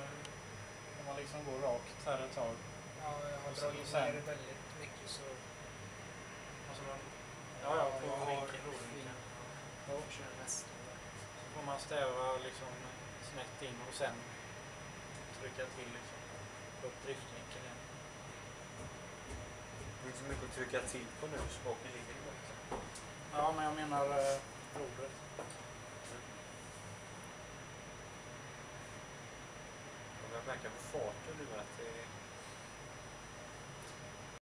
nu. Om man liksom går rakt här ett tag. Ja, jag har dragit ner väldigt mycket så... Alltså man... Ja, på vinkeln. Ja, kör mest. Så får man stäva liksom snett in och sen trycka till liksom upp driftvinkeln igen. Det är inte så mycket att trycka till på nu, spaken ligger i. Ja, men jag menar rodret. Jag märker på farten nu att det är...